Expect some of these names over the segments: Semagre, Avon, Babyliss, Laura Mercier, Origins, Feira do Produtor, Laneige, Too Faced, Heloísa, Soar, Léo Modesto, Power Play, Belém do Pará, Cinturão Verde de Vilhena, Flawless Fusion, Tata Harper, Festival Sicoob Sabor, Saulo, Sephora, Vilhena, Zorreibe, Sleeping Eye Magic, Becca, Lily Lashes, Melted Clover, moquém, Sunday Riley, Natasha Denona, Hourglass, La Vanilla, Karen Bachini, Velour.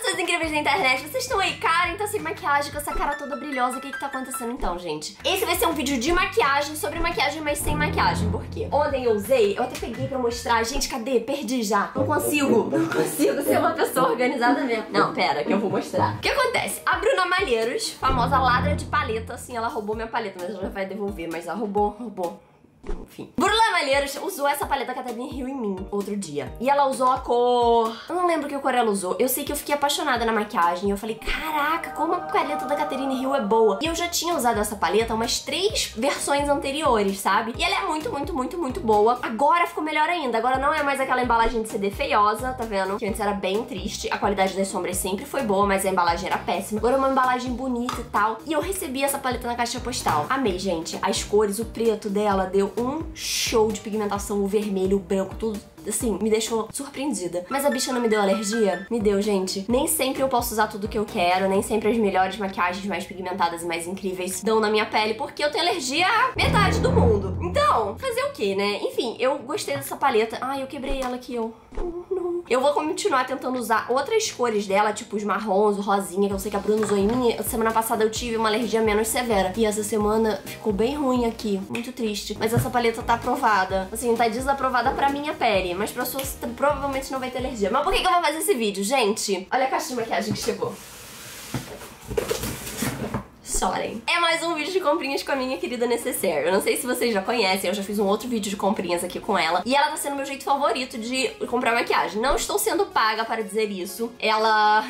pessoas incríveis da internet, vocês estão aí, cara, então sem maquiagem, com essa cara toda brilhosa, o que tá acontecendo então, gente? Esse vai ser um vídeo de maquiagem, sobre maquiagem, mas sem maquiagem, porque ontem eu usei, eu até peguei pra mostrar, gente, cadê? Perdi já, não consigo ser uma pessoa organizada mesmo. Não, pera, que eu vou mostrar. O que acontece? A Bruna Malheiros, famosa ladra de paleta, assim, ela roubou minha paleta, mas ela já vai devolver, mas ela roubou. Enfim. Bruna Malheiros usou essa paleta Catharine Hill em mim outro dia. E ela usou a cor... Eu não lembro que cor ela usou. Eu sei que eu fiquei apaixonada na maquiagem. E eu falei, caraca, como a paleta da Catharine Hill é boa. E eu já tinha usado essa paleta umas 3 versões anteriores, sabe? E ela é muito boa. Agora ficou melhor ainda. Agora não é mais aquela embalagem de CD feiosa, tá vendo? Que antes era bem triste. A qualidade das sombras sempre foi boa, mas a embalagem era péssima. Agora é uma embalagem bonita e tal. E eu recebi essa paleta na caixa postal. Amei, gente. As cores, o preto dela deu um show de pigmentação, o vermelho, o branco, tudo assim, me deixou surpreendida. Mas a bicha não me deu alergia? Me deu, gente. Nem sempre eu posso usar tudo que eu quero, nem sempre as melhores maquiagens mais pigmentadas e mais incríveis dão na minha pele, porque eu tenho alergia a metade do mundo. Então, fazer o que, né? Enfim, eu gostei dessa paleta. Ai, eu quebrei ela aqui, eu... Eu vou continuar tentando usar outras cores dela, tipo os marrons, o rosinha, que eu sei que a Bruna usou em mim. Semana passada eu tive uma alergia menos severa. E essa semana ficou bem ruim aqui, muito triste. Mas essa paleta tá aprovada. Assim, tá desaprovada pra minha pele, mas pra sua provavelmente não vai ter alergia. Mas por que eu vou fazer esse vídeo, gente? Olha a caixa de maquiagem que chegou. Chorem. É mais um vídeo de comprinhas com a minha querida Necessaire. Eu não sei se vocês já conhecem, eu já fiz um outro vídeo de comprinhas aqui com ela. E ela tá sendo meu jeito favorito de comprar maquiagem. Não estou sendo paga para dizer isso. Ela...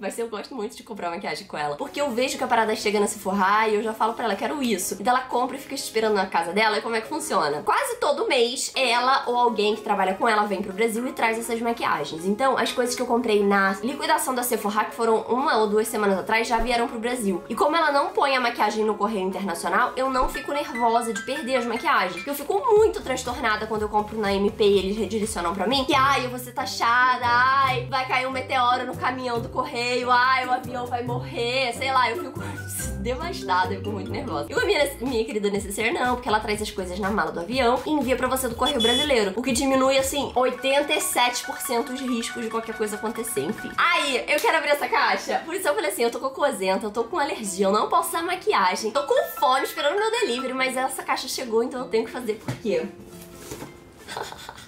Mas eu gosto muito de comprar maquiagem com ela, porque eu vejo que a parada chega na Sephora e eu já falo pra ela, quero isso. E daí ela compra e fica esperando na casa dela. E como é que funciona? Quase todo mês ela ou alguém que trabalha com ela vem pro Brasil e traz essas maquiagens. Então as coisas que eu comprei na liquidação da Sephora, que foram 1 ou 2 semanas atrás, já vieram pro Brasil. E como ela não põe a maquiagem no correio internacional, eu não fico nervosa de perder as maquiagens, porque eu fico muito transtornada quando eu compro na MP e eles redirecionam pra mim, que ai, eu vou ser taxada, ai, vai cair um meteoro no caminhão do correio, ai, o avião vai morrer, sei lá, eu fico devastada, eu fico muito nervosa. E com a minha querida Necessaire não, porque ela traz as coisas na mala do avião e envia pra você do correio brasileiro, o que diminui, assim, 87% os riscos de qualquer coisa acontecer, enfim. Aí, eu quero abrir essa caixa, por isso eu falei assim, eu tô cocôzenta, eu tô com alergia, eu não posso usar maquiagem, tô com fome esperando meu delivery, mas essa caixa chegou, então eu tenho que fazer por quê?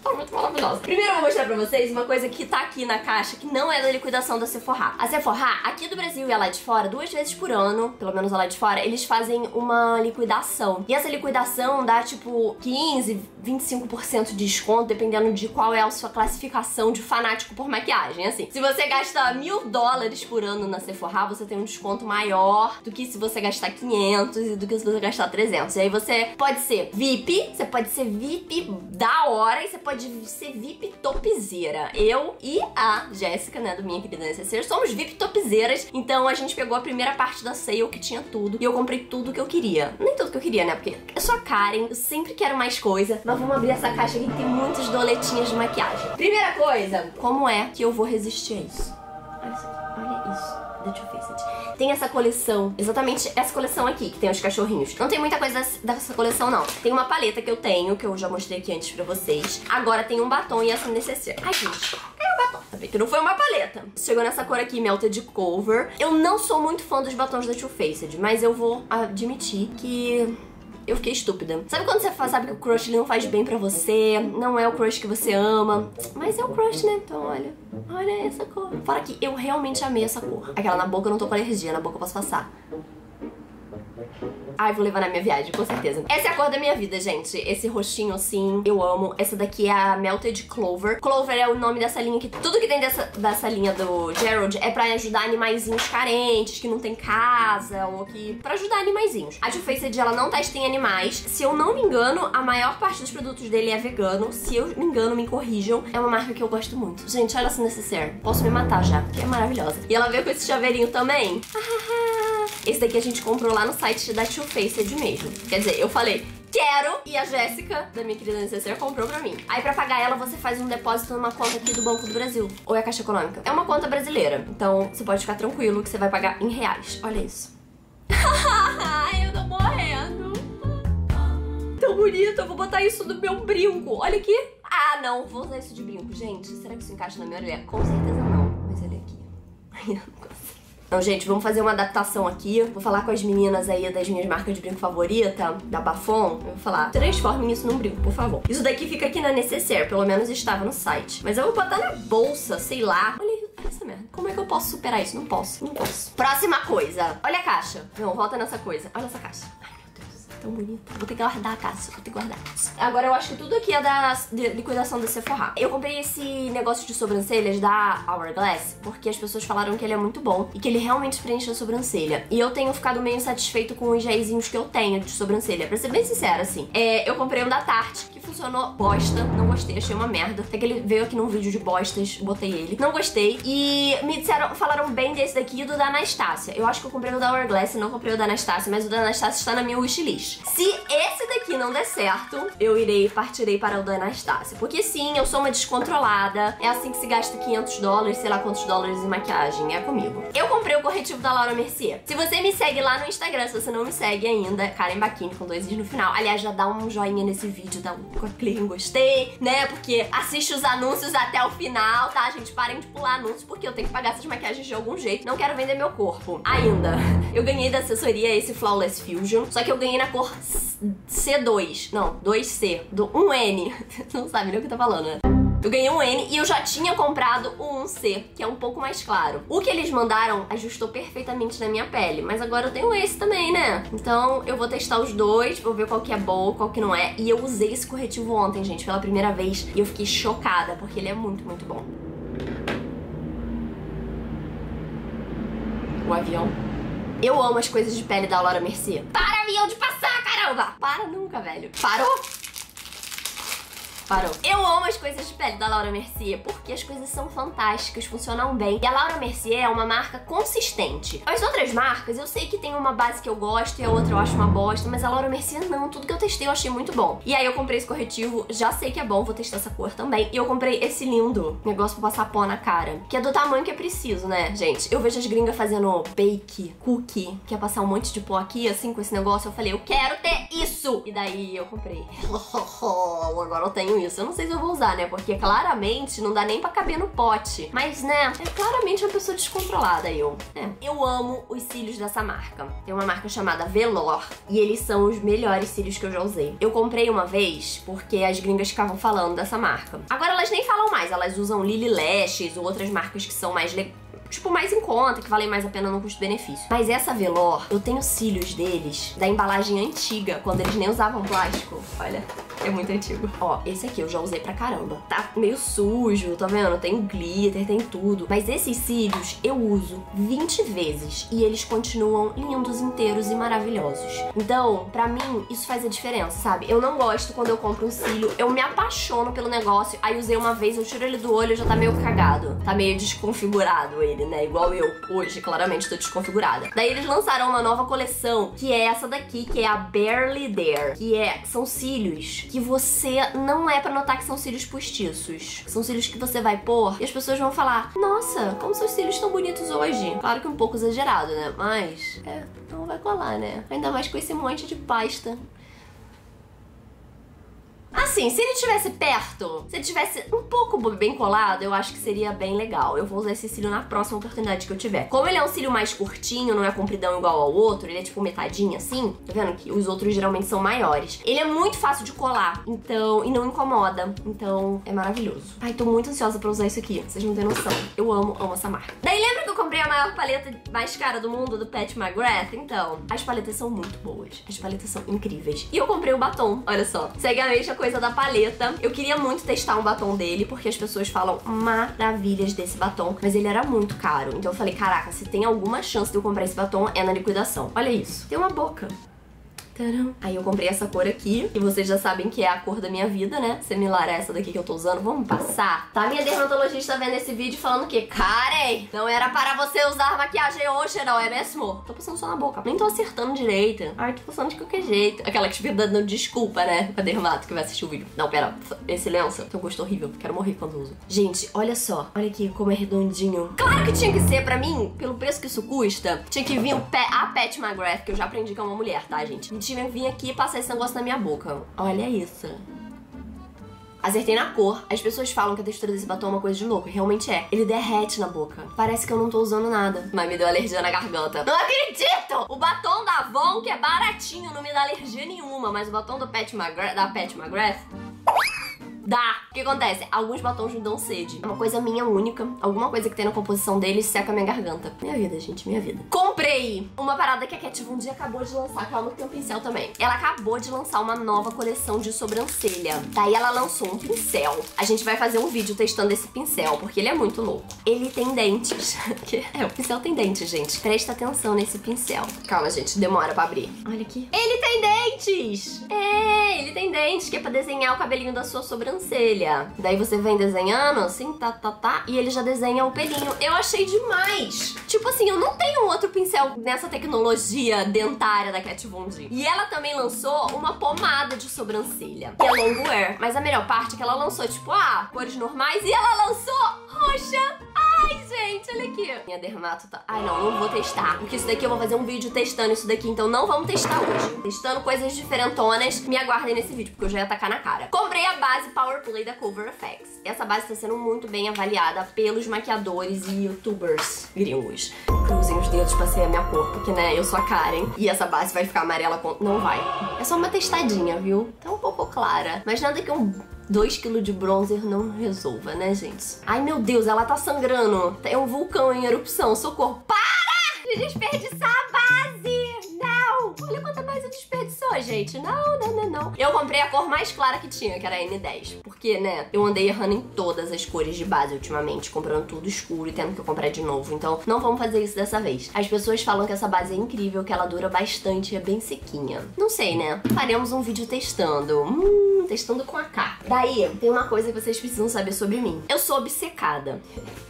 Tá muito maravilhosa. Primeiro eu vou mostrar pra vocês uma coisa que tá aqui na caixa, que não é da liquidação da Sephora. A Sephora, aqui do Brasil e a lá de fora, 2 vezes por ano, pelo menos a lá de fora, eles fazem uma liquidação. E essa liquidação dá tipo 15%, 25% de desconto, dependendo de qual é a sua classificação de fanático por maquiagem. Assim, se você gasta $1000 por ano na Sephora, você tem um desconto maior do que se você gastar 500 e do que se você gastar 300. E aí você pode ser VIP, você pode ser VIP da hora e você pode ser VIP topzeira. Eu e a Jéssica, né, do Minha Querida Necessaire, somos VIP topzeiras. Então a gente pegou a primeira parte da sale que tinha tudo e eu comprei tudo que eu queria. Nem tudo que eu queria, né, porque eu sou a Karen, eu sempre quero mais coisa. Mas vamos abrir essa caixa aqui que tem muitas doletinhas de maquiagem. Primeira coisa, como é que eu vou resistir a isso? Olha isso. Too Faced. Tem essa coleção, exatamente essa coleção aqui, que tem os cachorrinhos. Não tem muita coisa dessa coleção, não. Tem uma paleta que eu tenho, que eu já mostrei aqui antes pra vocês. Agora tem um batom e essa necessaire. Ai, gente, é um batom. Também que não foi uma paleta. Chegou nessa cor aqui, Melted Clover. Eu não sou muito fã dos batons da Too Faced, mas eu vou admitir que... eu fiquei estúpida. Sabe quando você sabe que o crush não faz bem pra você, não é o crush que você ama, mas é o crush, né? Então olha, olha essa cor. Fora que eu realmente amei essa cor. Aquela na boca eu não tô com alergia, na boca eu posso passar. Ai, vou levar na minha viagem, com certeza. Essa é a cor da minha vida, gente. Esse roxinho, assim, eu amo. Essa daqui é a Melted Clover. Clover é o nome dessa linha aqui. Tudo que tem dessa linha do Gerald é pra ajudar animaizinhos carentes, que não tem casa, ou que... pra ajudar animaizinhos. A Too Faced, ela não testa em animais. Se eu não me engano, a maior parte dos produtos dele é vegano. Se eu me engano, me corrijam. É uma marca que eu gosto muito. Gente, olha essa necessaire. Posso me matar já, porque é maravilhosa. E ela veio com esse chaveirinho também. Esse daqui a gente comprou lá no site da Too Faced mesmo. Quer dizer, eu falei, quero, e a Jéssica, da Minha Querida Necessaire, comprou pra mim. Aí pra pagar ela, você faz um depósito numa conta aqui do Banco do Brasil, ou é a Caixa Econômica. É uma conta brasileira, então você pode ficar tranquilo que você vai pagar em reais. Olha isso. Ai, eu tô morrendo. Tão bonito, eu vou botar isso no meu brinco. Olha aqui. Ah, não, vou usar isso de brinco, gente. Será que isso encaixa na minha orelha? Com certeza não, mas olha aqui. Eu não consigo. Então, gente, vamos fazer uma adaptação aqui. Vou falar com as meninas aí das minhas marcas de brinco favorita, da Bafon. Eu vou falar, transformem isso num brinco, por favor. Isso daqui fica aqui na Necessaire, pelo menos estava no site. Mas eu vou botar na bolsa, sei lá. Olha essa merda. Como é que eu posso superar isso? Não posso, não posso. Próxima coisa. Olha a caixa. Não, volta nessa coisa. Olha essa caixa. Ai, meu Deus, é tão bonita. Vou ter que guardar a caixa, vou ter que guardar a caixa. Agora eu acho que tudo aqui é da liquidação da Sephora. Eu comprei esse negócio de sobrancelhas da Hourglass, porque as pessoas falaram que ele é muito bom e que ele realmente preenche a sobrancelha. E eu tenho ficado meio insatisfeito com os gelzinhos que eu tenho de sobrancelha. Pra ser bem sincera, assim, eu comprei um da Tarte, que funcionou bosta, não gostei, achei uma merda. Até que ele veio aqui num vídeo de bostas, botei ele. Não gostei. E me disseram, falaram bem desse daqui e do da Anastasia. Eu acho que eu comprei o da Hourglass, não comprei o da Anastasia, mas o da Anastasia está na minha wishlist. Se esse daqui não der certo, eu partirei para o da Anastasia. Porque sim, eu sou uma descontrolada. É assim que se gasta $500, sei lá quantos dólares em maquiagem. É comigo. Eu comprei o corretivo da Laura Mercier. Se você me segue lá no Instagram, se você não me segue ainda, Karen Bachini com 2 i's no final. Aliás, já dá um joinha nesse vídeo, dá um clique em gostei, né? Porque assiste os anúncios até o final, tá, gente? Parem de pular anúncios, porque eu tenho que pagar essas maquiagens de algum jeito. Não quero vender meu corpo. Ainda. Eu ganhei da assessoria esse Flawless Fusion, só que eu ganhei na cor C2. Não, 2C. Do 1N. Não sabe nem o que tá falando, né? Eu ganhei um N e eu já tinha comprado o 1C, que é um pouco mais claro. O que eles mandaram ajustou perfeitamente na minha pele, mas agora eu tenho esse também, né? Então eu vou testar os dois, vou ver qual que é bom, qual que não é. E eu usei esse corretivo ontem, gente, pela primeira vez. E eu fiquei chocada, porque ele é muito, muito bom. O avião. Eu amo as coisas de pele da Laura Mercier. Para, avião, de passar, caramba! Para nunca, velho. Parou? Parou. Eu amo as coisas de pele da Laura Mercier, porque as coisas são fantásticas, funcionam bem. E a Laura Mercier é uma marca consistente. As outras marcas, eu sei que tem uma base que eu gosto e a outra eu acho uma bosta, mas a Laura Mercier não. Tudo que eu testei eu achei muito bom. E aí eu comprei esse corretivo, já sei que é bom, vou testar essa cor também. E eu comprei esse lindo negócio pra passar pó na cara, que é do tamanho que é preciso, né, gente? Eu vejo as gringas fazendo bake, cookie, que é passar um monte de pó aqui, assim, com esse negócio. Eu falei, eu quero ter isso! E daí eu comprei. Agora eu tenho isso. Eu não sei se eu vou usar, né? Porque claramente não dá nem pra caber no pote. Mas, né? É claramente uma pessoa descontrolada, eu. É. Eu amo os cílios dessa marca. Tem uma marca chamada Velour e eles são os melhores cílios que eu já usei. Eu comprei uma vez porque as gringas ficavam falando dessa marca. Agora elas nem falam mais. Elas usam Lily Lashes ou outras marcas que são mais legais. Tipo, mais em conta, que valem mais a pena no custo-benefício. Mas essa Velour, eu tenho cílios deles da embalagem antiga, quando eles nem usavam plástico. Olha, é muito antigo. Ó, esse aqui eu já usei pra caramba. Tá meio sujo, tá vendo? Tem glitter, tem tudo. Mas esses cílios eu uso 20 vezes e eles continuam lindos, inteiros e maravilhosos. Então, pra mim, isso faz a diferença, sabe? Eu não gosto quando eu compro um cílio, eu me apaixono pelo negócio, aí usei uma vez, eu tiro ele do olho e já tá meio cagado. Tá meio desconfigurado ele. Né? Igual eu, hoje, claramente tô desconfigurada. Daí eles lançaram uma nova coleção, que é essa daqui, que é a Barely There, que são cílios que você não é pra notar que são cílios postiços. São cílios que você vai pôr e as pessoas vão falar, nossa, como seus cílios estão bonitos hoje. Claro que um pouco exagerado, né? Mas, não vai colar, né? Ainda mais com esse monte de pasta. Assim, se ele estivesse perto, se ele estivesse um pouco bem colado, eu acho que seria bem legal. Eu vou usar esse cílio na próxima oportunidade que eu tiver. Como ele é um cílio mais curtinho, não é compridão igual ao outro, ele é tipo metadinho assim, tá vendo que os outros geralmente são maiores. Ele é muito fácil de colar, então, e não incomoda, então é maravilhoso. Ai, tô muito ansiosa pra usar isso aqui, vocês não têm noção. Eu amo, amo essa marca. Daí lembra que eu comprei a maior paleta mais cara do mundo, do Pat McGrath? Então, as paletas são muito boas, as paletas são incríveis. E eu comprei o batom, olha só, segue a mesma coisa da paleta. Eu queria muito testar um batom dele, porque as pessoas falam maravilhas desse batom, mas ele era muito caro. Então eu falei, caraca, se tem alguma chance de eu comprar esse batom, é na liquidação. Olha isso. Tem uma boca. Tcharam. Aí eu comprei essa cor aqui, e vocês já sabem que é a cor da minha vida, né? Similar a essa daqui que eu tô usando. Vamos passar? Tá, minha dermatologista vendo esse vídeo falando que, Karen, não era para você usar maquiagem hoje, não, é mesmo? Tô passando só na boca. Nem tô acertando direito. Ai, tô passando de qualquer jeito. Aquela que fica dando desculpa, né? Pra dermato que vai assistir o vídeo. Não, pera. Esse lenço tem um gosto horrível. Quero morrer quando uso. Gente, olha só. Olha aqui como é redondinho. Claro que tinha que ser, pra mim, pelo preço que isso custa, tinha que vir a Pat McGrath, que eu já aprendi que é uma mulher, tá, gente? Tinha que vir aqui e passar esse negócio na minha boca. Olha isso. Acertei na cor. As pessoas falam que a textura desse batom é uma coisa de louco. Realmente é. Ele derrete na boca. Parece que eu não tô usando nada. Mas me deu alergia na garganta. Não acredito! O batom da Avon, que é baratinho, não me dá alergia nenhuma. Mas o batom do Pat McGrath... Dá! O que acontece? Alguns batons me dão sede. É uma coisa minha única. Alguma coisa que tem na composição deles seca minha garganta. Minha vida, gente. Minha vida. Comprei uma parada que a Kat Von D acabou de lançar, que ela não tem um pincel também. Ela acabou de lançar uma nova coleção de sobrancelha. Daí ela lançou um pincel. A gente vai fazer um vídeo testando esse pincel, porque ele é muito louco. Ele tem dentes. O pincel tem dentes, gente. Presta atenção nesse pincel. Calma, gente. Demora pra abrir. Olha aqui. Ele tem dentes! É, ele tem dentes, que é pra desenhar o cabelinho da sua sobrancelha. Daí você vem desenhando, assim, tá, e ele já desenha o pelinho. Eu achei demais! Tipo assim, eu não tenho outro pincel nessa tecnologia dentária da Kat Von D. E ela também lançou uma pomada de sobrancelha, que é longwear. Mas a melhor parte é que ela lançou, tipo, cores normais, e ela lançou roxa. Ai, gente, olha aqui. Minha dermato tá... Ai, não, não vou testar. Porque isso daqui eu vou fazer um vídeo testando isso daqui, então não vamos testar hoje. Testando coisas diferentonas. Me aguardem nesse vídeo, porque eu já ia tacar na cara. Comprei a base Power Play da Cover FX. Essa base tá sendo muito bem avaliada pelos maquiadores e youtubers gringos. Cruzem os dedos pra ser a minha cor, porque, né, eu sou a Karen. E essa base vai ficar amarela com... Não vai. É só uma testadinha, viu? Tá um pouco clara. Mas nada que um... 2 kg de bronzer não resolva, né, gente? Ai, meu Deus, ela tá sangrando. É um vulcão em erupção, socorro. Para de desperdiçar a base! Não! Olha quanta base eu desperdiçou, gente. Não. Eu comprei a cor mais clara que tinha, que era a N10. Porque, né, eu andei errando em todas as cores de base ultimamente, comprando tudo escuro e tendo que comprar de novo. Então, não vamos fazer isso dessa vez. As pessoas falam que essa base é incrível, que ela dura bastante e é bem sequinha. Não sei, né? Faremos um vídeo testando. Testando com a K. Daí, tem uma coisa que vocês precisam saber sobre mim. Eu sou obcecada.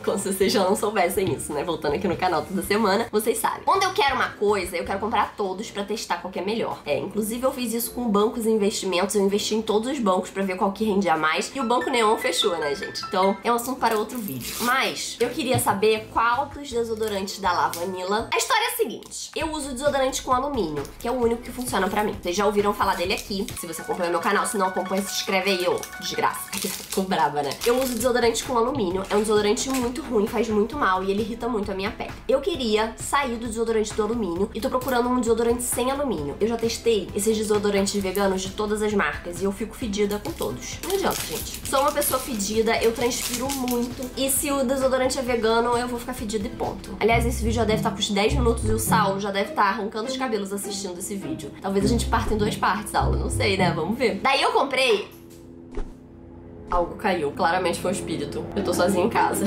Como se vocês já não soubessem isso, né? Voltando aqui no canal toda semana, vocês sabem. Quando eu quero uma coisa, eu quero comprar todos pra testar qual que é melhor. É, inclusive eu fiz isso com bancos e investimentos. Eu investi em todos os bancos pra ver qual que rendia mais. E o Banco Neon fechou, né, gente? Então, é um assunto para outro vídeo. Mas, eu queria saber qual dos desodorantes da La Vanilla... A história é a seguinte. Eu uso desodorante com alumínio, que é o único que funciona pra mim. Vocês já ouviram falar dele aqui, se você acompanha o meu canal. Se não acompanha, se inscreve aí, ô desgraça. Tô brava, né? Eu uso desodorante com alumínio. É um desodorante muito ruim, faz muito mal e ele irrita muito a minha pele. Eu queria sair do desodorante do alumínio e tô procurando um desodorante sem alumínio. Eu já testei esses desodorantes veganos de todas as marcas e eu fico fedida com todos. Não adianta, gente. Sou uma pessoa fedida, eu transpiro muito e se o desodorante é vegano, eu vou ficar fedida e ponto. Aliás, esse vídeo já deve estar com os 10 minutos e o Saulo já deve estar arrancando os cabelos assistindo esse vídeo. Talvez a gente parta em 2 partes, Saulo. Não sei, né? Vamos ver. Daí eu comprei. Algo caiu. Claramente foi um espírito. Eu tô sozinha em casa.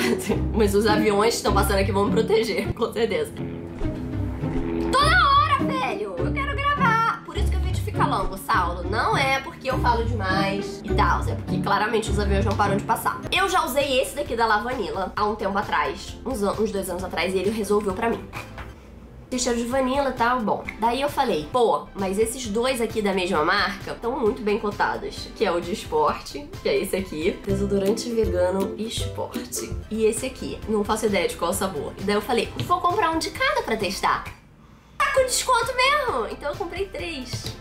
Mas os aviões que estão passando aqui vão me proteger. Com certeza. Toda hora, velho! Eu quero gravar! Por isso que o vídeo fica longo, Saulo. Não é porque eu falo demais e tal. É porque claramente os aviões não param de passar. Eu já usei esse daqui da La Vanilla há um tempo atrás. Uns 2 anos atrás. E ele resolveu pra mim. Tem cheiro de vanilla e tal, bom. Daí eu falei, pô, mas esses 2 aqui da mesma marca estão muito bem cotados. Que é o de esporte, que é esse aqui. Desodorante vegano e esporte. E esse aqui, não faço ideia de qual sabor. Daí eu falei, vou comprar um de cada pra testar. Tá com desconto mesmo? Então eu comprei 3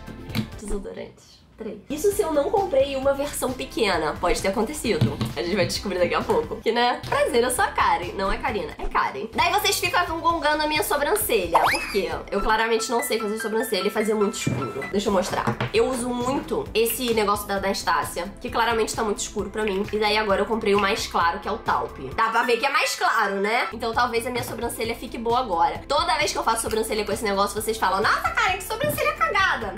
desodorantes. 3. Isso se eu não comprei uma versão pequena. Pode ter acontecido. A gente vai descobrir daqui a pouco. Que, né? Prazer, eu sou a Karen. Não é Karina, é Karen. Daí vocês ficam gongando a minha sobrancelha. Por quê? Eu claramente não sei fazer sobrancelha e fazer muito escuro. Deixa eu mostrar. Eu uso muito esse negócio da Anastasia, que claramente tá muito escuro pra mim. E daí agora eu comprei o mais claro, que é o Taupe. Dá pra ver que é mais claro, né? Então talvez a minha sobrancelha fique boa agora. Toda vez que eu faço sobrancelha com esse negócio, vocês falam, nossa, Karen, que sobrancelha cagada.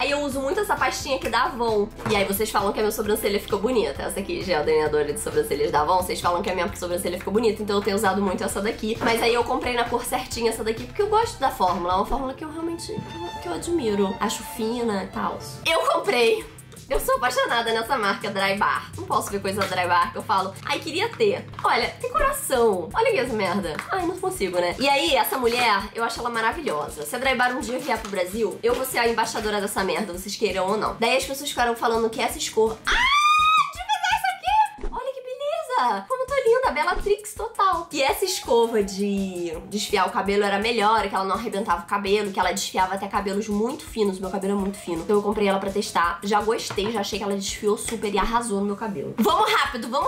Aí eu uso muito essa pastinha aqui da Avon. E aí vocês falam que a minha sobrancelha ficou bonita. Essa aqui, já é a delineadora de sobrancelhas da Avon. Vocês falam que a minha sobrancelha ficou bonita. Então eu tenho usado muito essa daqui. Mas aí eu comprei na cor certinha essa daqui, porque eu gosto da fórmula. É uma fórmula que eu realmente, que eu admiro. Acho fina e tal. Eu comprei... Eu sou apaixonada nessa marca Drybar. Não posso ver coisa da Drybar que eu falo, ai, queria ter. Olha, tem coração. Olha aqui essa merda. Ai, não consigo, né? E aí, essa mulher, eu acho ela maravilhosa. Se a Drybar um dia vier pro Brasil, eu vou ser a embaixadora dessa merda, vocês queiram ou não. Daí as pessoas ficaram falando que essa escova... Ah! Deixa eu pegar isso aqui! Olha que beleza! Como eu tô linda! Cabelatrix total. E essa escova de desfiar o cabelo era melhor, que ela não arrebentava o cabelo, que ela desfiava até cabelos muito finos. Meu cabelo é muito fino, então eu comprei ela pra testar. Já gostei, já achei que ela desfiou super e arrasou no meu cabelo. Vamos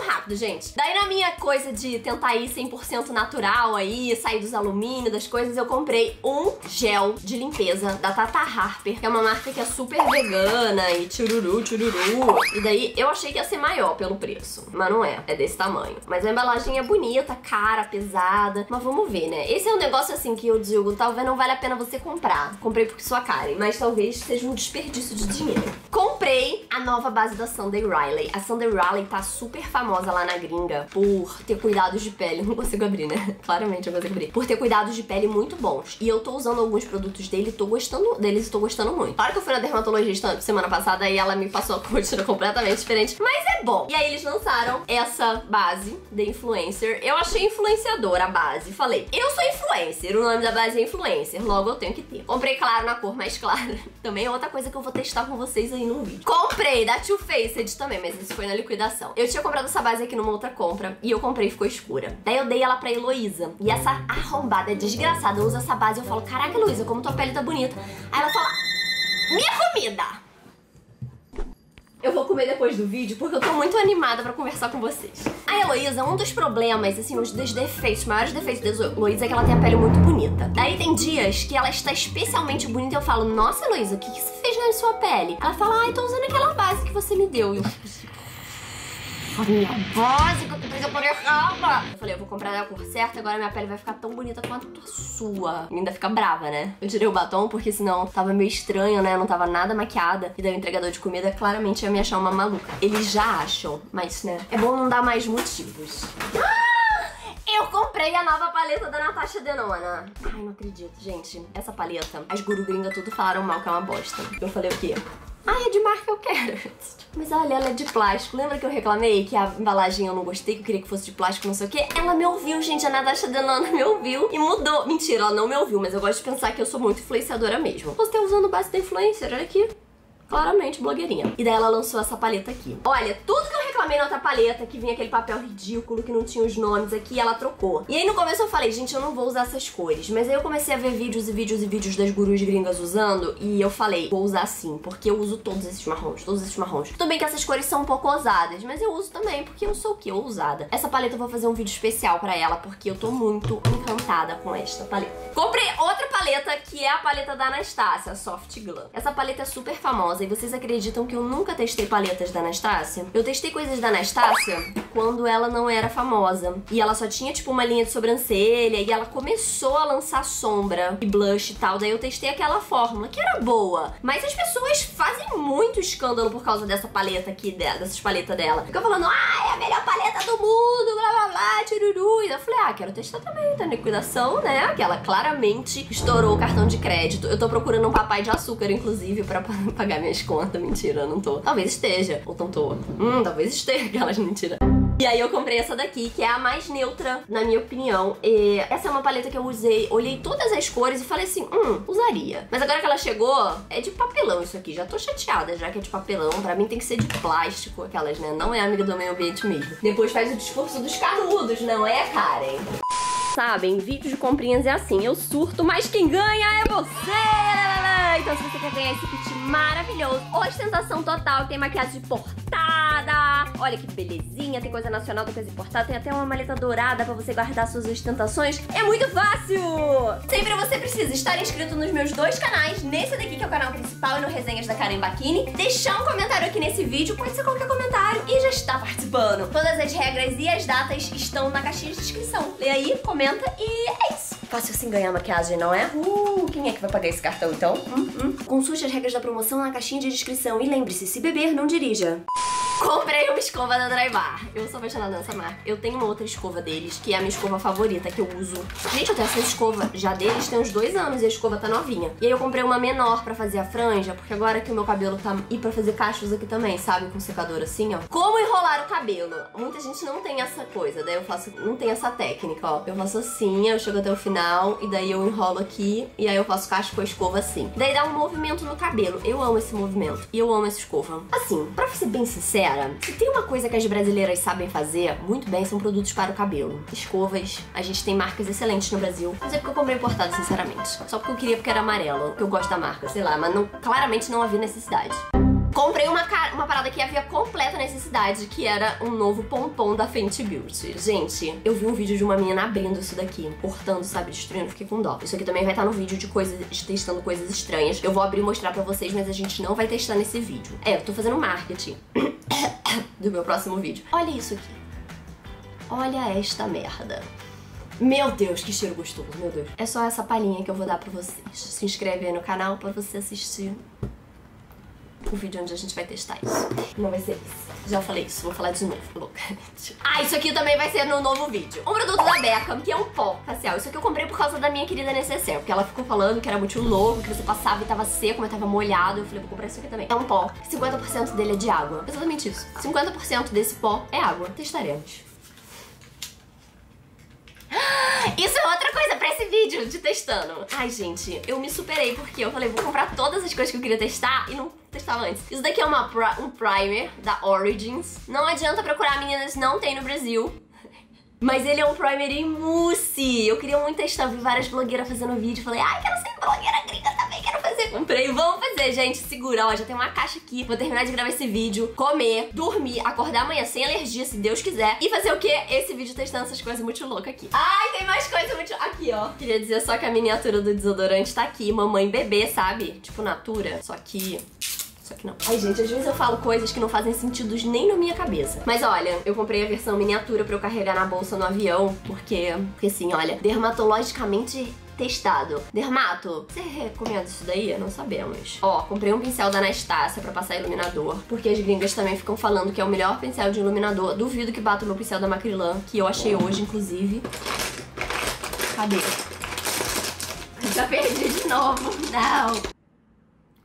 rápido, gente. Daí na minha coisa de tentar ir 100% natural aí, sair dos alumínios, das coisas, eu comprei um gel de limpeza da Tata Harper, que é uma marca que é super vegana e tchururu, tchururu. E daí eu achei que ia ser maior pelo preço, mas não é, é desse tamanho. Mas a embalagem é bonita, cara, pesada, mas vamos ver, né? Esse é um negócio assim que eu digo, talvez não valha a pena você comprar. Comprei porque sou a Karen, mas talvez seja um desperdício de dinheiro. Comprei a nova base da Sunday Riley. A Sunday Riley tá super famosa lá na gringa por ter cuidados de pele. Não consigo abrir, né? Claramente eu consigo abrir. Por ter cuidados de pele muito bons. E eu tô usando alguns produtos dele, tô gostando deles e tô gostando muito. Claro que eu fui na dermatologista semana passada e ela me passou a cobertura completamente diferente, mas é bom. E aí eles lançaram essa base de influencer. Eu achei influenciadora a base. Falei, eu sou influencer, o nome da base é influencer, logo eu tenho que ter. Comprei, claro, na cor mais clara. Também é outra coisa que eu vou testar com vocês aí no vídeo. Comprei da Too Faced também, mas isso foi na liquidação. Eu tinha comprado essa base aqui numa outra compra e eu comprei e ficou escura. Daí eu dei ela pra Heloísa. E essa arrombada desgraçada usa essa base e eu falo, caraca, Heloísa, como tua pele tá bonita. Aí ela fala, minha comida! Eu vou comer depois do vídeo porque eu tô muito animada pra conversar com vocês. A Heloísa, um dos problemas, assim, um dos defeitos, maiores defeitos da Heloísa é que ela tem a pele muito bonita. Daí tem dias que ela está especialmente bonita e eu falo, nossa, Heloísa, o que que você fez na sua pele? Ela fala, ai, tô usando aquela base que você me deu. E eu minha base que eu tô precisando por errada. Eu falei, eu vou comprar na cor certa, agora minha pele vai ficar tão bonita quanto a sua. E ainda fica brava, né? Eu tirei o batom porque senão tava meio estranho, né? Eu não tava nada maquiada. E daí o entregador de comida claramente ia me achar uma maluca. Eles já acham, mas né? É bom não dar mais motivos. Eu comprei a nova paleta da Natasha Denona. Ai, não acredito, gente. Essa paleta, as guru gringas tudo falaram mal que é uma bosta. Eu falei o quê? Ah, é de marca, eu quero. Mas olha, ela é de plástico. Lembra que eu reclamei que a embalagem eu não gostei, que eu queria que fosse de plástico, não sei o quê? Ela me ouviu, gente. A Natasha Denona me ouviu e mudou. Mentira, ela não me ouviu, mas eu gosto de pensar que eu sou muito influenciadora mesmo. Você tá usando base da influencer, olha aqui. Claramente blogueirinha. E daí ela lançou essa paleta aqui. Olha, tudo que eu reclamei na outra paleta, que vinha aquele papel ridículo, que não tinha os nomes aqui, ela trocou. E aí no começo eu falei, gente, eu não vou usar essas cores. Mas aí eu comecei a ver vídeos e vídeos e vídeos das gurus gringas usando, e eu falei, vou usar sim, porque eu uso todos esses marrons, todos esses marrons. Tudo bem que essas cores são um pouco ousadas, mas eu uso também, porque eu sou o quê? Ousada. Essa paleta eu vou fazer um vídeo especial pra ela, porque eu tô muito encantada com esta paleta. Comprei outra paleta, que é a paleta da Anastasia, Soft Glam. Essa paleta é super famosa. E vocês acreditam que eu nunca testei paletas da Anastasia? Eu testei coisas da Anastasia quando ela não era famosa. E ela só tinha, tipo, uma linha de sobrancelha. E ela começou a lançar sombra e blush e tal. Daí eu testei aquela fórmula, que era boa. Mas as pessoas fazem muito escândalo por causa dessa paleta aqui, dessas paletas dela. Ficam falando, ah, é a melhor paleta do mundo, blá blá blá, tiruru. E eu falei, ah, quero testar também, tá na liquidação, né? Aquela claramente estourou o cartão de crédito. Eu tô procurando um papai de açúcar, inclusive, pra pagar minhas contas. Mentira, eu não tô. Talvez esteja. Ou não tô. Talvez esteja. Aquelas mentiras. E aí eu comprei essa daqui, que é a mais neutra, na minha opinião. E essa é uma paleta que eu usei, olhei todas as cores e falei assim, usaria. Mas agora que ela chegou, é de papelão isso aqui. Já tô chateada, já que é de papelão. Pra mim tem que ser de plástico, aquelas, né? Não é amiga do meio ambiente mesmo. Depois faz o discurso dos canudos, não é, Karen? Sabem, vídeo de comprinhas é assim, eu surto, mas quem ganha é você! Então se você quer ganhar esse kit maravilhoso, ostentação total, tem maquiagem de portada, olha que belezinha, tem coisa nacional, tem coisa importada, tem até uma maleta dourada pra você guardar suas ostentações, é muito fácil! Sempre você precisa estar inscrito nos meus dois canais, nesse daqui que é o canal principal e no Resenhas da Karen Bachini, deixar um comentário aqui nesse vídeo, pode ser qualquer comentário e já está participando. Todas as regras e as datas estão na caixinha de descrição, lê aí, comenta. E é isso. Fácil assim ganhar maquiagem, não é? Quem é que vai pagar esse cartão então? Consulte as regras da promoção na caixinha de descrição. E lembre-se, se beber, não dirija. Comprei uma escova da Drybar. Eu sou apaixonada nessa marca. Eu tenho uma outra escova deles, que é a minha escova favorita, que eu uso. Gente, eu tenho essa escova já deles tem uns 2 anos e a escova tá novinha. E aí eu comprei uma menor pra fazer a franja, porque agora que o meu cabelo tá... E pra fazer cachos aqui também, sabe? Com secador assim, ó. Como enrolar o cabelo? Muita gente não tem essa coisa, daí eu faço... Não tem essa técnica, ó. Eu faço assim, eu chego até o final, e daí eu enrolo aqui, e aí eu faço cacho com a escova assim. Daí dá um movimento no cabelo. Eu amo esse movimento. E eu amo essa escova. Assim, pra ser bem sincera, galera, se tem uma coisa que as brasileiras sabem fazer muito bem, são produtos para o cabelo. Escovas, a gente tem marcas excelentes no Brasil, mas é porque eu comprei importado, sinceramente. Só porque eu queria, porque era amarelo, porque eu gosto da marca, sei lá, mas não, claramente não havia necessidade. Comprei uma parada que havia completa necessidade, que era um novo pompom da Fenty Beauty. Gente, eu vi um vídeo de uma menina abrindo isso daqui, cortando, sabe, destruindo, fiquei com dó. Isso aqui também vai estar no vídeo de testando coisas estranhas. Eu vou abrir e mostrar pra vocês, mas a gente não vai testar nesse vídeo. É, eu tô fazendo marketing do meu próximo vídeo. Olha isso aqui. Olha esta merda. Meu Deus, que cheiro gostoso, meu Deus. É só essa palhinha que eu vou dar pra vocês. Se inscreve aí no canal pra você assistir o vídeo onde a gente vai testar isso. Não vai ser isso. Já falei isso, vou falar de novo, louca. Ah, isso aqui também vai ser no novo vídeo. Um produto da Becca, que é um pó facial. Isso aqui eu comprei por causa da minha querida Necessaire, porque ela ficou falando que era muito louco, que você passava e tava seco, mas tava molhado. Eu falei, vou comprar isso aqui também. É um pó, 50% dele é de água. Exatamente isso, 50% desse pó é água. Testaremos. Isso é outra coisa pra esse vídeo de testando. Ai, gente, eu me superei porque eu falei, vou comprar todas as coisas que eu queria testar e não testava antes. Isso daqui é um primer da Origins. Não adianta procurar, meninas, não tem no Brasil. Mas ele é um primer em mousse. Eu queria muito testar, vi várias blogueiras fazendo vídeo. Falei, ai, quero ser blogueira gringa também, quero fazer. Comprei, vamos fazer, gente, segura. Ó, já tem uma caixa aqui. Vou terminar de gravar esse vídeo, comer, dormir, acordar amanhã sem alergia, se Deus quiser. E fazer o quê? Esse vídeo testando essas coisas muito loucas aqui. Ai, tem mais coisa muito... Aqui, ó. Queria dizer só que a miniatura do desodorante tá aqui. Mamãe bebê, sabe? Tipo, natura. Só que... Só que não. Ai, gente, às vezes eu falo coisas que não fazem sentido nem na minha cabeça. Mas olha, eu comprei a versão miniatura pra eu carregar na bolsa no avião, porque assim, olha, dermatologicamente testado. Dermato, você recomenda isso daí? Não sabemos. Ó, comprei um pincel da Anastasia pra passar iluminador, porque as gringas também ficam falando que é o melhor pincel de iluminador. Duvido que bata o meu pincel da Macrilan, que eu achei hoje, inclusive. Cadê? Já perdi de novo. Não.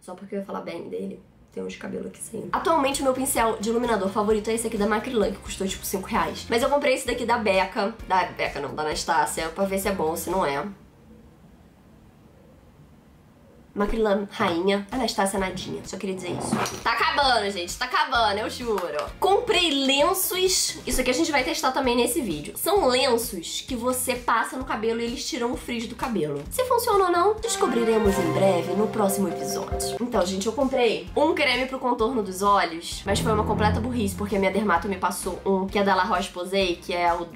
Só porque eu ia falar bem dele. Tem uns cabelos aqui saindo. Atualmente o meu pincel de iluminador favorito é esse aqui da Macrilan, que custou tipo 5 reais. Mas eu comprei esse daqui da Becca. Da Becca não, da Anastasia, pra ver se é bom ou se não é. Macrilan, rainha. Anastasia, nadinha. Só queria dizer isso. Tá acabando, gente. Tá acabando, eu juro. Comprei lenços. Isso aqui a gente vai testar também nesse vídeo. São lenços que você passa no cabelo e eles tiram o frizz do cabelo. Se funciona ou não, descobriremos em breve no próximo episódio. Então, gente, eu comprei um creme pro contorno dos olhos, mas foi uma completa burrice, porque a minha dermato me passou um que é da La Roche-Posay, que é o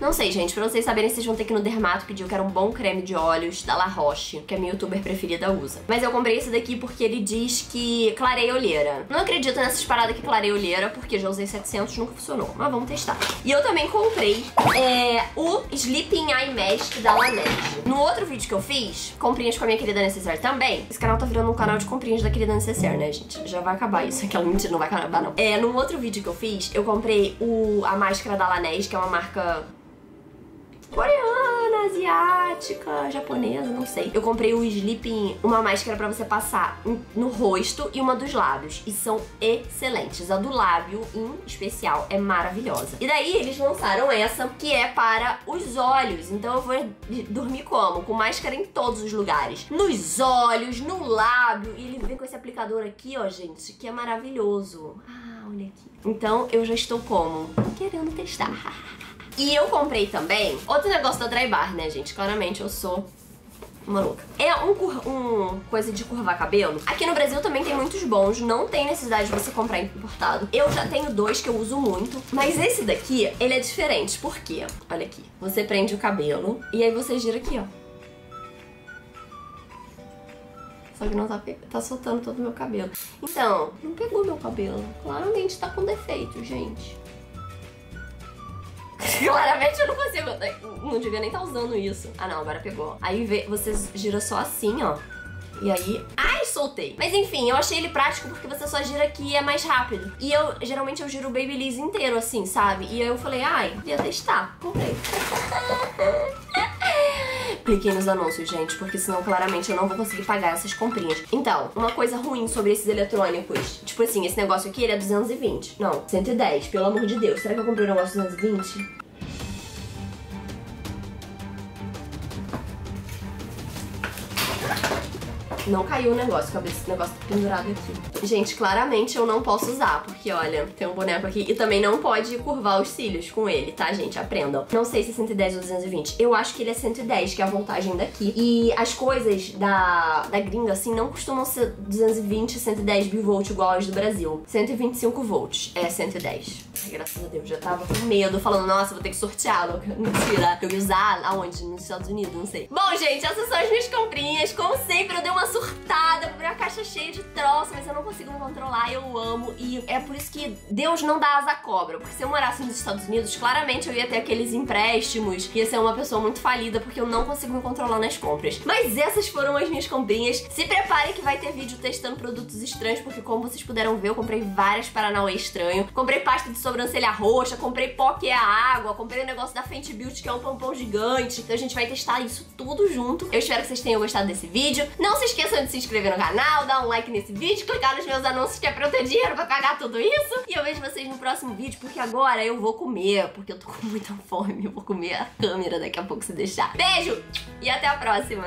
Não sei, gente, pra vocês saberem, vocês vão ter que ir no dermato pedir que era um bom creme de olhos da La Roche, que a minha youtuber preferida usa. Mas eu comprei esse daqui porque ele diz que clareia olheira. Não acredito nessas paradas que clareia olheira, porque já usei 700 e nunca funcionou. Mas vamos testar. E eu também comprei o Sleeping Eye Mask da Laneige. No outro vídeo que eu fiz, comprinhas com a minha querida Necessaire também. Esse canal tá virando um canal de comprinhas da querida Necessaire, né, gente? Já vai acabar isso. Aquela mentira, não vai acabar, não. É, no outro vídeo que eu fiz, eu comprei a máscara da Laneige, que é uma marca... coreana, asiática, japonesa, não sei. Eu comprei o Sleeping, uma máscara pra você passar no rosto e uma dos lábios. E são excelentes. A do lábio, em especial, é maravilhosa. E daí eles lançaram essa, que é para os olhos. Então eu vou dormir como? Com máscara em todos os lugares. Nos olhos, no lábio. E ele vem com esse aplicador aqui, ó, gente, que é maravilhoso. Ah, olha aqui. Então eu já estou como? Querendo testar. E eu comprei também outro negócio da Drybar, né, gente? Claramente eu sou uma louca. É um coisa de curvar cabelo. Aqui no Brasil também tem muitos bons. Não tem necessidade de você comprar importado. Eu já tenho dois que eu uso muito. Mas esse daqui, ele é diferente. Por quê? Olha aqui. Você prende o cabelo e aí você gira aqui, ó. Só que não tá soltando todo o meu cabelo. Então, não pegou meu cabelo. Claramente tá com defeito, gente. Claramente eu não consigo, não devia nem estar usando isso. Ah não, agora pegou. Aí você gira só assim, ó. E aí... Ai, soltei! Mas enfim, eu achei ele prático porque você só gira aqui e é mais rápido. E eu, geralmente, eu giro o Babyliss inteiro assim, sabe? E aí eu falei, ai, ia testar. Comprei. Cliquei nos anúncios, gente, porque senão claramente eu não vou conseguir pagar essas comprinhas. Então, uma coisa ruim sobre esses eletrônicos, tipo assim, esse negócio aqui, ele é 220. Não, 110, pelo amor de Deus. Será que eu comprei um negócio 220? Não caiu o negócio, eu acabei esse negócio pendurado aqui. Gente, claramente eu não posso usar, porque olha, tem um boneco aqui. E também não pode curvar os cílios com ele, tá, gente? Aprendam. Não sei se é 110 ou 220. Eu acho que ele é 110, que é a voltagem daqui. E as coisas da gringa, assim, não costumam ser 220, 110 bivolt igual as do Brasil. 125 volts é 110. Ai, graças a Deus, já tava com medo, falando, nossa, vou ter que sorteá-lo. Mentira, eu ia usar aonde? Nos Estados Unidos, não sei. Bom, gente, essas são as minhas comprinhas. Como sempre, eu dei uma surtada, comprei uma caixa cheia de troço, mas eu não consigo me controlar, eu amo. E é por isso que Deus não dá asa à cobra, porque se eu morasse nos Estados Unidos, claramente eu ia ter aqueles empréstimos, ia ser uma pessoa muito falida, porque eu não consigo me controlar nas compras. Mas essas foram as minhas comprinhas. Se preparem que vai ter vídeo testando produtos estranhos, porque como vocês puderam ver, eu comprei várias Paranauê estranho. Comprei pasta de sobrancelha roxa, comprei pó que é a água, comprei o negócio da Fenty Beauty, que é um pompom gigante. Então a gente vai testar isso tudo junto. Eu espero que vocês tenham gostado desse vídeo. Não se esqueçam de se inscrever no canal, dar um like nesse vídeo, clicar nos meus anúncios, que é pra eu ter dinheiro pra pagar tudo isso. E eu vejo vocês no próximo vídeo, porque agora eu vou comer, porque eu tô com muita fome. Eu vou comer a câmera daqui a pouco se deixar. Beijo e até a próxima!